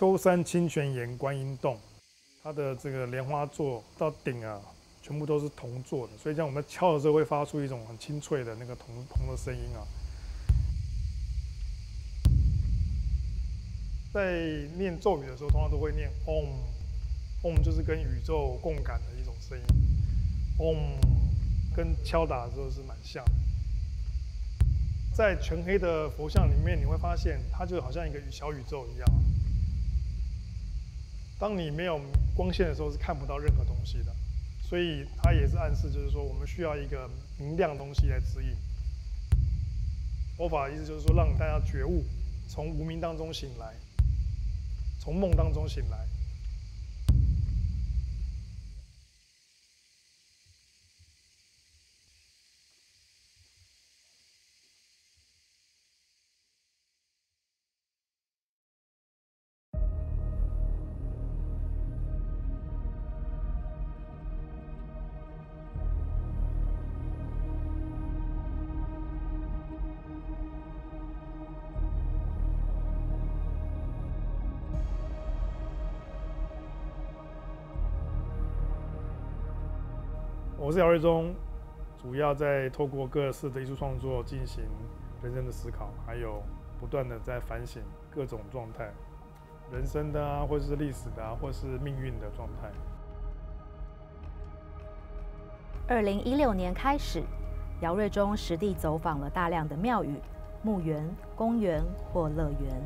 秋山清泉岩观音洞，它的这个莲花座到顶啊，全部都是铜做的，所以像我们敲的时候会发出一种很清脆的那个铜的声音啊。在念咒语的时候，通常都会念 Om，Om 就是跟宇宙共感的一种声音 ，Om 跟敲打的时候是蛮像的。 在全黑的佛像里面，你会发现它就好像一个小宇宙一样。当你没有光线的时候，是看不到任何东西的，所以它也是暗示，就是说我们需要一个明亮的东西来指引。佛法的意思就是说，让大家觉悟，从无明当中醒来，从梦当中醒来。 我是姚瑞中，主要在透过各式的艺术创作进行人生的思考，还有不断的在反省各种状态，人生的啊，或是历史的啊，或是命运的状态。2016年开始，姚瑞中实地走访了大量的庙宇、墓园、公园或乐园，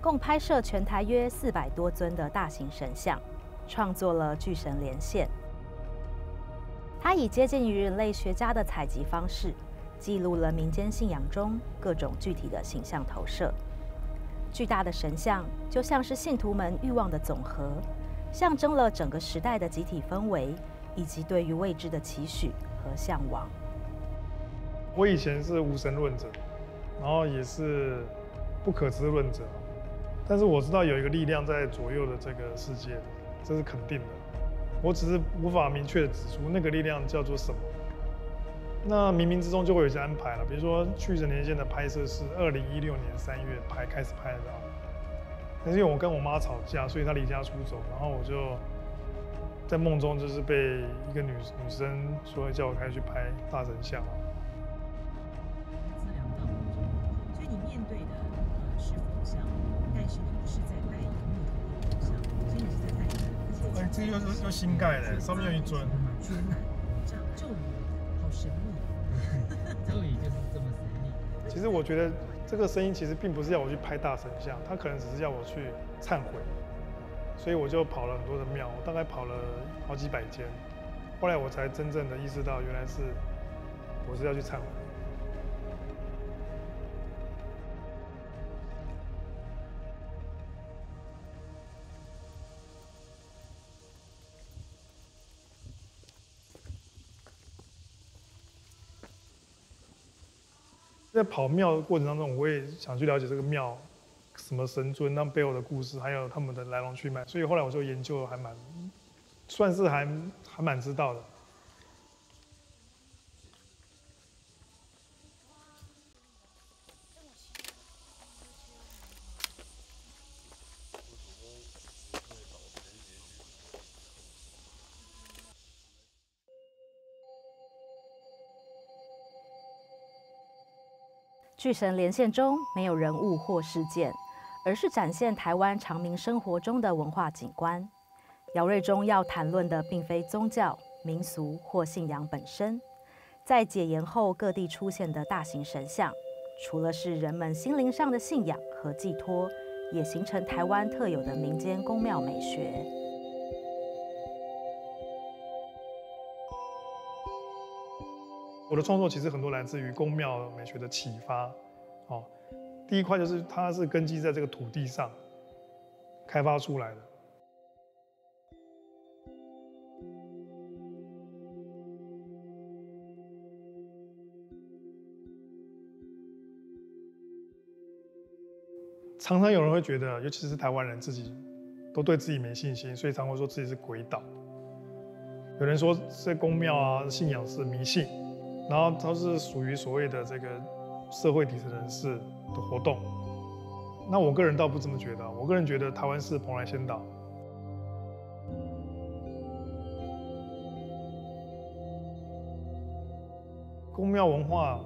共拍摄全台约400多尊的大型神像，创作了巨神连线。 他以接近于人类学家的采集方式，记录了民间信仰中各种具体的形象投射。巨大的神像就像是信徒们欲望的总和，象征了整个时代的集体氛围，以及对于未知的期许和向往。我以前是无神论者，然后也是不可知论者，但是我知道有一个力量在左右的这个世界，这是肯定的。 我只是无法明确指出那个力量叫做什么。那冥冥之中就会有一些安排了，比如说《巨神连线》的拍摄是2016年3月开始拍的，但是因为我跟我妈吵架，所以她离家出走，然后我就在梦中就是被一个女生说叫我开去拍大神像。测量到梦中，所以你面对的是佛像，但是你不是在拜一个木头的佛像，所以你是在拜一个。 哎，这又新盖的，上面有一尊。这样咒语好神秘，咒语就是这么神秘。其实我觉得这个声音其实并不是要我去拍大神像，它可能只是要我去忏悔。所以我就跑了很多的庙，我大概跑了好几百间，后来我才真正的意识到，原来是我是要去忏悔。 在跑庙的过程当中，我也想去了解这个庙什么神尊，那背后的故事，还有他们的来龙去脉。所以后来我就研究还蛮知道的。巨神连线中没有人物或事件，而是展现台湾常民生活中的文化景观。姚瑞中要谈论的并非宗教、民俗或信仰本身，在解严后各地出现的大型神像，除了是人们心灵上的信仰和寄托，也形成台湾特有的民间宫庙美学。 我的创作其实很多来自于宫庙美学的启发，哦，第一块就是它是根基在这个土地上开发出来的。常常有人会觉得，尤其是台湾人自己都对自己没信心，所以常会说自己是鬼岛。有人说这宫庙啊，信仰是迷信。 然后它是属于所谓的这个社会底层人士的活动，那我个人倒不这么觉得，我个人觉得台湾是蓬莱仙岛。 宫庙文化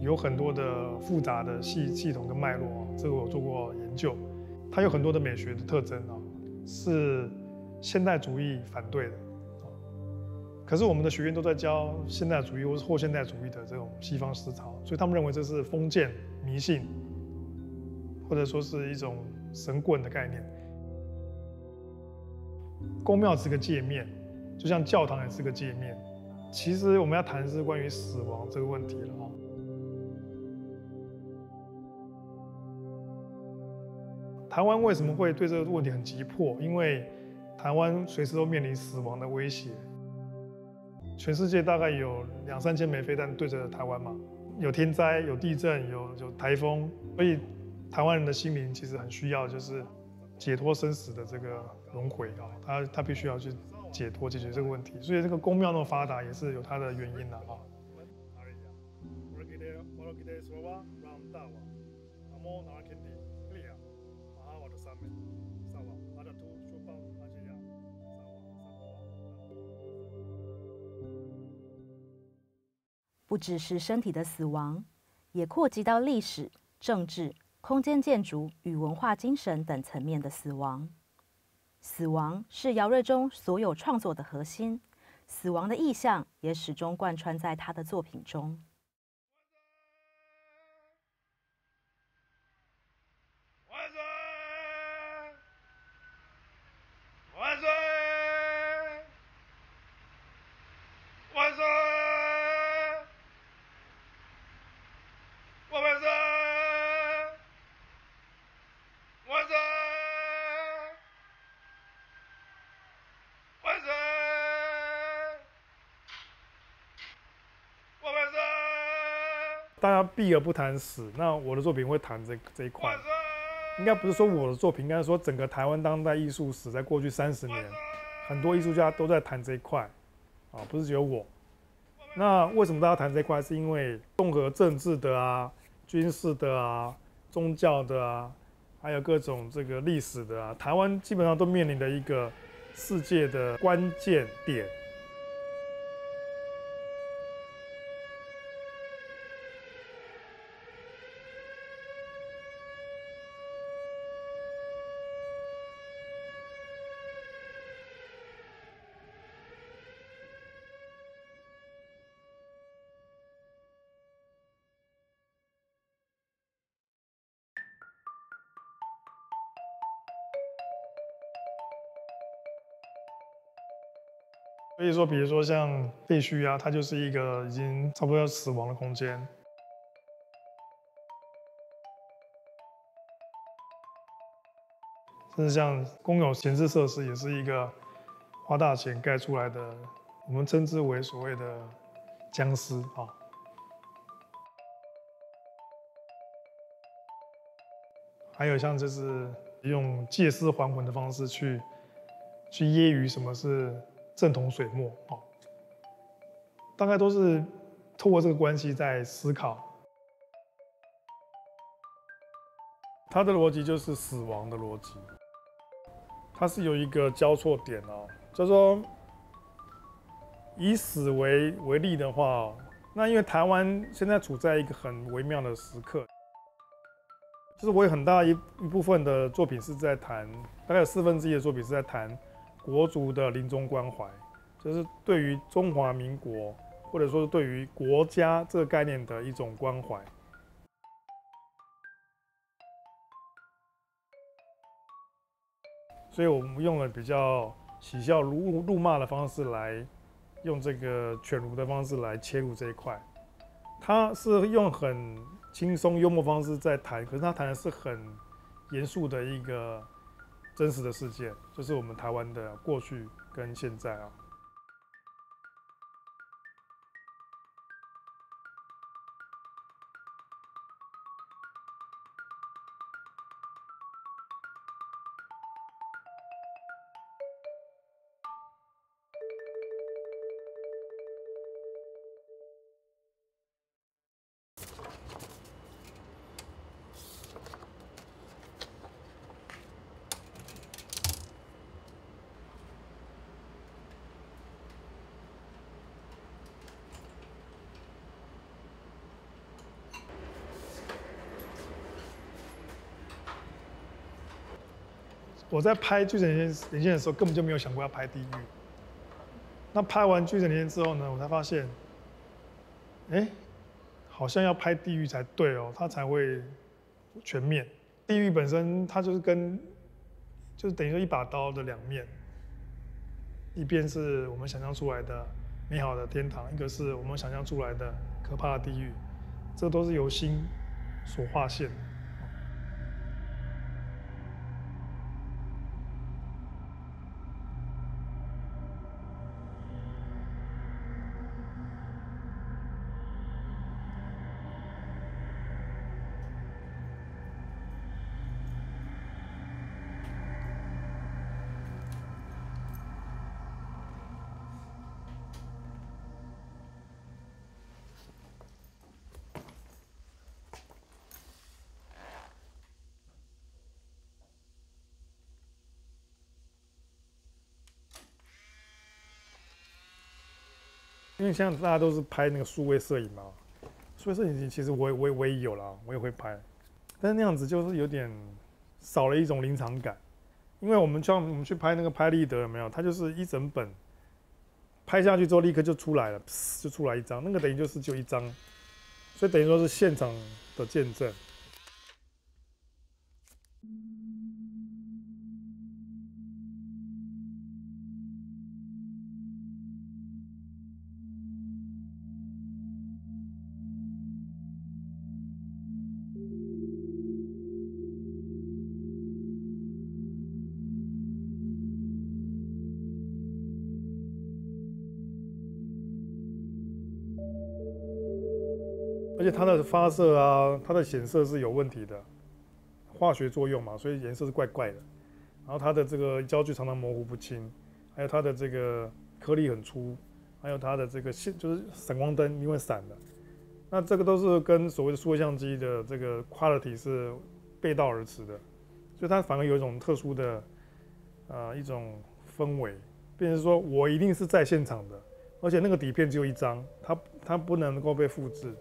有很多的复杂的系统跟脉络，这个我做过研究。它有很多的美学的特征啊，是现代主义反对的。可是我们的学院都在教现代主义或是后现代主义的这种西方思潮，所以他们认为这是封建迷信，或者说是一种神棍的概念。宫庙是个界面，就像教堂也是个界面。 其实我们要谈的是关于死亡这个问题了。台湾为什么会对这个问题很急迫？因为台湾随时都面临死亡的威胁。全世界大概有2、3千枚飞弹对着台湾嘛，有天灾、有地震、有台风，所以台湾人的心灵其实很需要就是解脱生死的这个轮回啊，他必须要去。 解脱解决这个问题，所以这个宫庙那么发达也是有它的原因的啊。不只是身体的死亡，也扩及到历史、政治、空间建筑与文化精神等层面的死亡。 死亡是姚瑞中所有创作的核心，死亡的意象也始终贯穿在他的作品中。万岁！万岁！万岁！万岁！ 大家避而不谈死，那我的作品会谈这一块。应该不是说我的作品，应该说整个台湾当代艺术史在过去30年，很多艺术家都在谈这一块，啊，不是只有我。那为什么大家谈这一块？是因为综合政治的啊、军事的啊、宗教的啊，还有各种这个历史的啊，台湾基本上都面临的一个世界的关键点。 所以说，比如说像废墟啊，它就是一个已经差不多要死亡的空间。甚至像公有闲置设施，也是一个花大钱盖出来的，我们称之为所谓的僵尸啊。还有像就是用借尸还魂的方式去揶揄什么是。 正统水墨哦，大概都是透过这个关系在思考。它的逻辑就是死亡的逻辑，它是有一个交错点哦，就是说以死为例的话哦，那因为台湾现在处在一个很微妙的时刻，就是我有很大一部分的作品是在谈，大概有1/4的作品是在谈。 国族的临终关怀，就是对于中华民国，或者说对于国家这个概念的一种关怀。所以我们用了比较喜笑怒骂的方式来，用这个犬儒的方式来切入这一块。他是用很轻松幽默方式在谈，可是他谈的是很严肃的一个。 真实的事件就是我们台湾的过去跟现在啊。我在拍《巨神连线》的时候，根本就没有想过要拍地狱。那拍完《巨神连线》之后呢，我才发现，哎，好像要拍地狱才对哦，它才会全面。地狱本身它就是跟，就是等于说一把刀的两面，一边是我们想象出来的美好的天堂，一个是我们想象出来的可怕的地狱，这都是由心所划线的。 因为像大家都是拍那个数位摄影嘛，数位摄影其实我也有啦，我也会拍，但是那样子就是有点少了一种临场感。因为我们去拍那个拍立得有没有？它就是一整本拍下去之后立刻就出来了，就出来一张，那个等于就是就一张，所以等于说是现场的见证。 而且它的发射啊，它的显色是有问题的，化学作用嘛，所以颜色是怪怪的。然后它的这个焦距常常模糊不清，还有它的这个颗粒很粗，还有它的这个线就是闪光灯因为闪的，那这个都是跟所谓的数位相机的这个 quality 是背道而驰的，所以它反而有一种特殊的一种氛围，变成说我一定是在现场的，而且那个底片只有一张，它不能够被复制。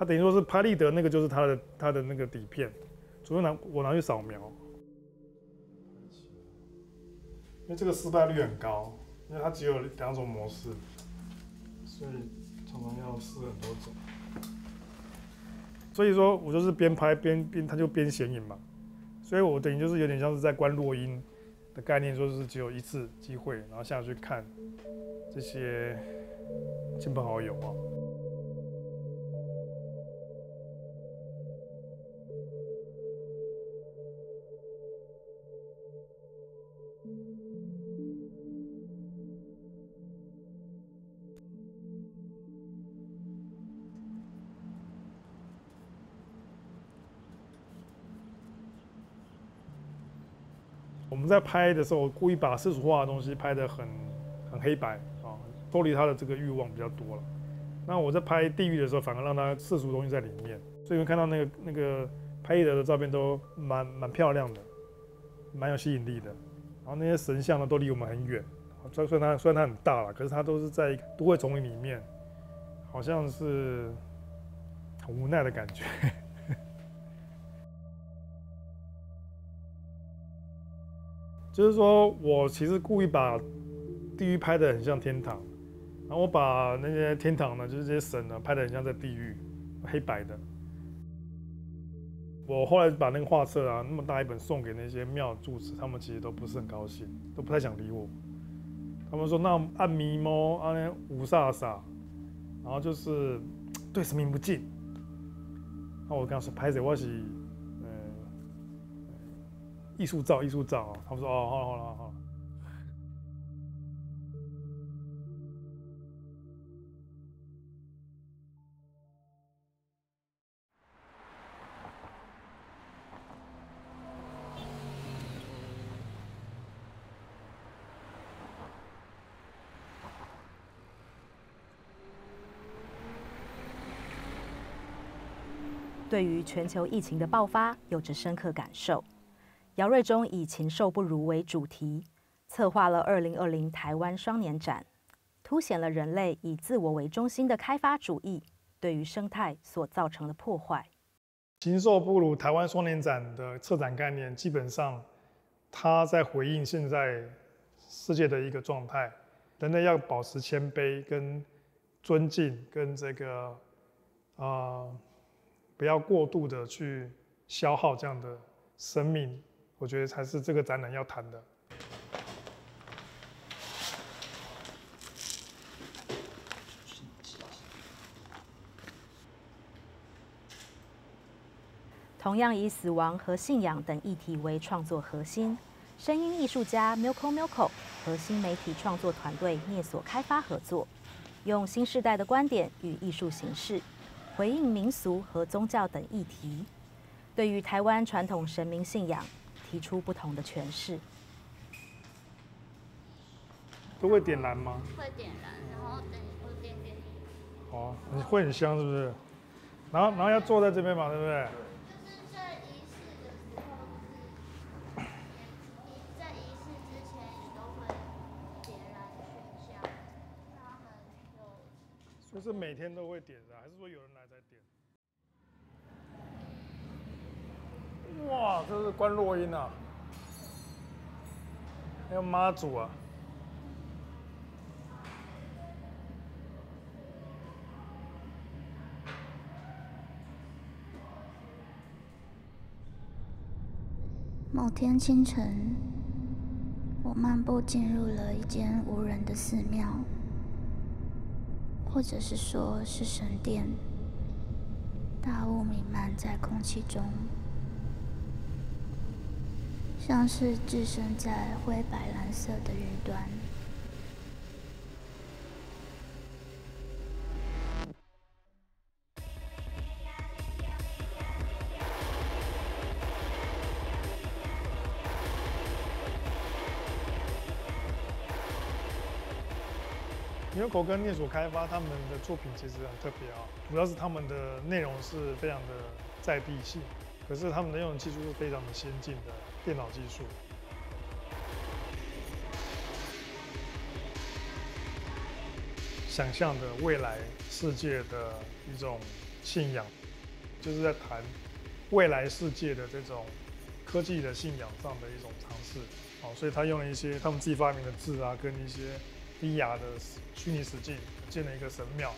它等于说是拍立得那个，就是它的那个底片，除非我拿去扫描，因为这个失败率很高，因为它只有2种模式，所以常常要试很多种。所以说我就是边拍边它就边显影嘛，所以我等于就是有点像是在观落阴的概念，说是只有一次机会，然后下去看这些亲朋好友啊。 我们在拍的时候，我故意把世俗化的东西拍得很黑白啊，脱离他的这个欲望比较多了。那我在拍地狱的时候，反而让他世俗的东西在里面，所以你看到那个拍立得的照片都蛮漂亮的，蛮有吸引力的。然后那些神像呢，都离我们很远，虽然它很大了，可是它都是在都会丛林里面，好像是很无奈的感觉。 就是说我其实故意把地狱拍得很像天堂，然后我把那些天堂呢，就是这些神呢，拍得很像在地狱，黑白的。我后来把那个画册啊，那么大一本送给那些庙住持，他们其实都不是很高兴，都不太想理我。他们说那按迷猫啊，五煞煞，然后就是对神明不敬。那我跟他说拍谁，我是。 艺术照，他们说哦，好了。对于全球疫情的爆发，有着深刻感受。 姚瑞中以“禽兽不如”为主题，策划了2020台湾双年展，凸显了人类以自我为中心的开发主义对于生态所造成的破坏。“禽兽不如”台湾双年展的策展概念，基本上他在回应现在世界的一个状态。人类要保持谦卑、跟尊敬、跟这个不要过度的去消耗这样的生命，我觉得才是这个展览要谈的。 同样以死亡和信仰等议题为创作核心，声音艺术家 Milko 和新媒体创作团队蹑所开发合作，用新时代的观点与艺术形式，回应民俗和宗教等议题，对于台湾传统神明信仰提出不同的诠释。都会点燃吗？会点燃，然后等一点点。哦，你会很香是不是？然后要坐在这边嘛，对不对？ 就是每天都会点的，还是说有人来才点？哇，这是观落阴啊，还有妈祖啊。某天清晨，我漫步进入了一间无人的寺庙。 或者是说，是神殿。大雾弥漫在空气中，像是置身在灰白蓝色的云端。Milko跟蹑所开发他们的作品其实很特别啊，主要是他们的内容是非常的在地性，可是他们的用的技术是非常的先进的电脑技术。想象的未来世界的一种信仰，就是在谈未来世界的这种科技的信仰上的一种尝试。哦，所以他用了一些他们自己发明的字啊，跟一些。 VR 的虚拟实境建了一个神庙。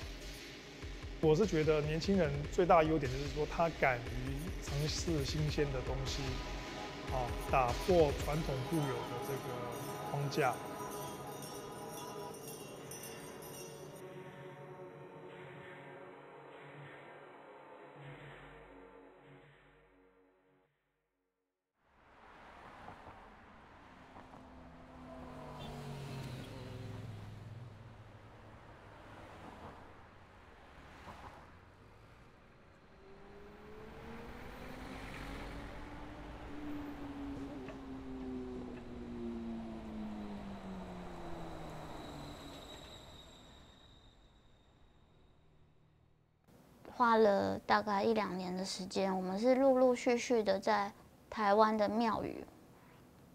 我是觉得年轻人最大的优点就是说，他敢于尝试新鲜的东西，啊，打破传统固有的这个框架。花了大概1-2年的时间，我们是陆陆续续的在台湾的庙宇，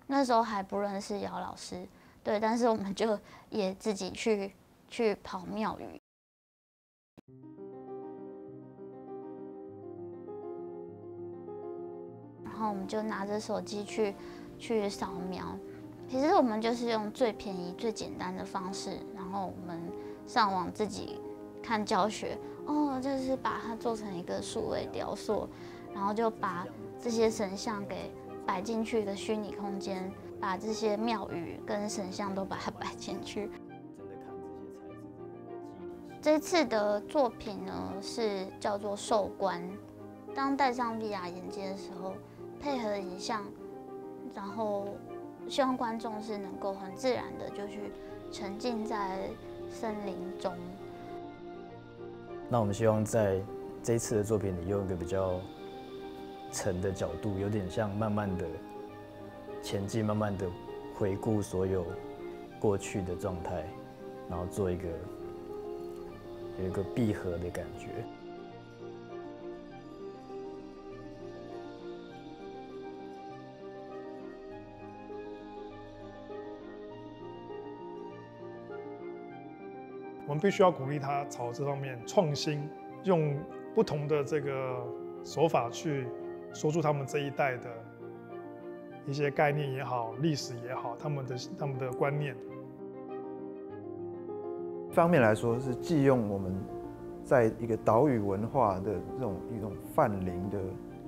那时候还不认识姚老师，对，但是我们就也自己去跑庙宇。然后我们就拿着手机去扫描，其实我们就是用最便宜、最简单的方式，然后我们上网自己看教学。 哦，就是把它做成一个数位雕塑，然后就把这些神像给摆进去一个虚拟空间，把这些庙宇跟神像都把它摆进去。这次的作品呢是叫做兽冠，当戴上 VR 眼镜的时候，配合影像，然后希望观众是能够很自然的就去沉浸在森林中。 那我们希望在这一次的作品里，用一个比较沉的角度，有点像慢慢的前进，慢慢的回顾所有过去的状态，然后做一个有一个闭合的感觉。我们必须要鼓励他朝这方面创新，用不同的这个手法去说出他们这一代的一些概念也好，历史也好，他们的观念。一方面来说是借用我们在一个岛屿文化的这种一种泛灵的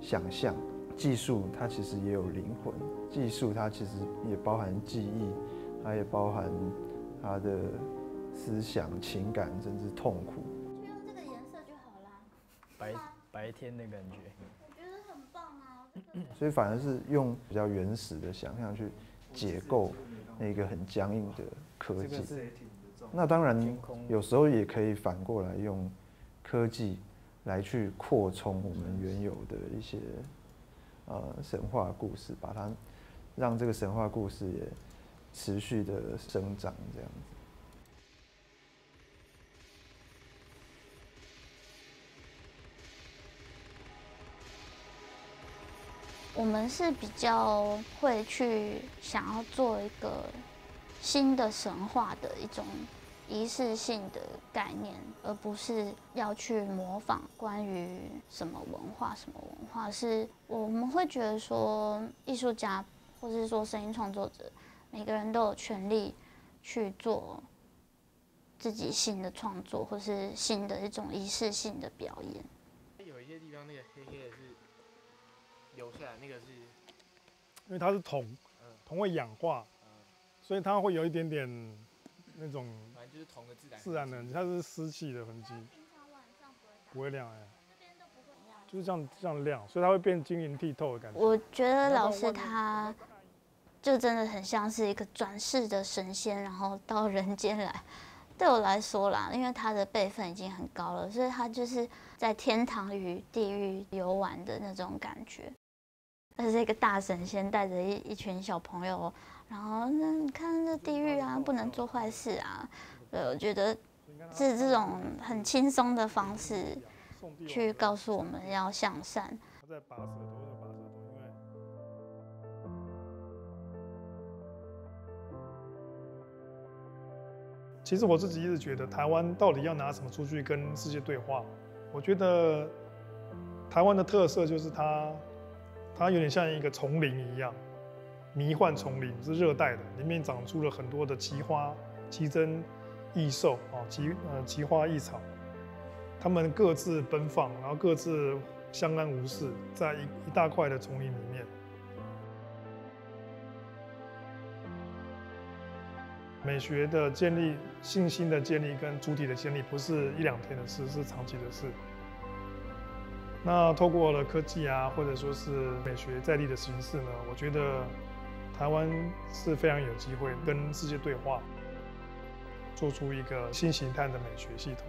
想象，技术它其实也有灵魂，技术它其实也包含技艺，它也包含它的思想、情感，甚至痛苦。就用这个颜色就好啦，白天的感觉。我觉得很棒啊。所以反而是用比较原始的想象去解构那个很僵硬的科技。那当然，有时候也可以反过来用科技来去扩充我们原有的一些神话故事，把它让这个神话故事也持续的生长，这样子。我们是比较会去想要做一个新的神话的一种仪式性的概念，而不是要去模仿关于什么文化。是我们会觉得说，艺术家或是说声音创作者，每个人都有权利去做自己新的创作，或是新的一种仪式性的表演。有一些地方那个黑黑的是。留下来那个是，因为它是铜，铜会氧化，所以它会有一点点那种，反正就是铜的自然的，它是湿气的痕迹。平常晚上不会亮哎，这边都不会亮，就是这样亮，所以它会变晶莹剔透的感觉。我觉得老师他就真的很像是一个转世的神仙，然后到人间来。对我来说啦，因为他的辈分已经很高了，所以他就是在天堂与地狱游玩的那种感觉。而是一个大神仙带着一群小朋友，然后那你看这地狱啊，不能做坏事啊。对，我觉得是这种很轻松的方式去告诉我们要向善。其实我自己一直觉得，台湾到底要拿什么出去跟世界对话？我觉得台湾的特色就是它有点像一个丛林一样，迷幻丛林是热带的，里面长出了很多的奇花、奇珍、异兽啊，奇花异草，它们各自奔放，然后各自相安无事，在一大块的丛林里面。美学的建立、信心的建立跟主体的建立，不是一两天的事，是长期的事。那透过了科技啊，或者说是美学在地的形式呢，我觉得台湾是非常有机会跟世界对话，做出一个新形态的美学系统。